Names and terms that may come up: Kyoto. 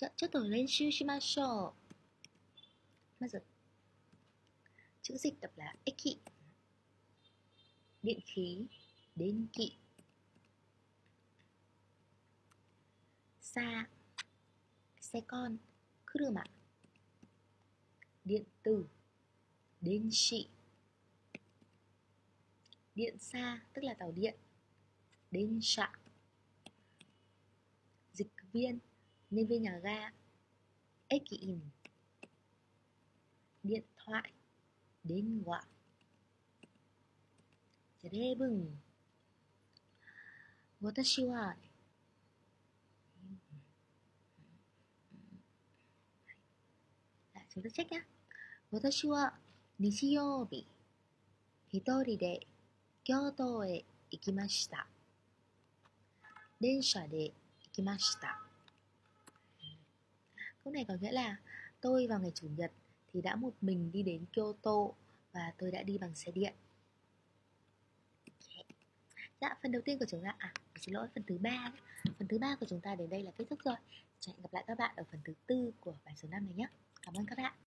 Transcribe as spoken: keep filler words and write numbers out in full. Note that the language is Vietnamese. じゃちょっと練習しましょう。まず、chữ dịch đọc là eki, điện khí, đến kỵ, xa, xe con, kuruma, điện tử, đến trị, điện xa tức là tàu điện, đến trạm, dịch viên, nhân viên nhà ga, ekiin, điện thoại, đến gọi. Để bừng. Watashi wa lại chúng ta check nhá. Watashi wa nichiyobi hitori de Kyoto e ikimashita. Densha de ikimashita. Câu này có nghĩa là tôi vào ngày chủ nhật thì đã một mình đi đến Kyoto và tôi đã đi bằng xe điện. Dạ, phần đầu tiên của chúng ta, à, xin lỗi, phần thứ ba. Phần thứ ba của chúng ta đến đây là kết thúc rồi. Hẹn gặp lại các bạn ở phần thứ tư của bài số năm này nhé. Cảm ơn các bạn.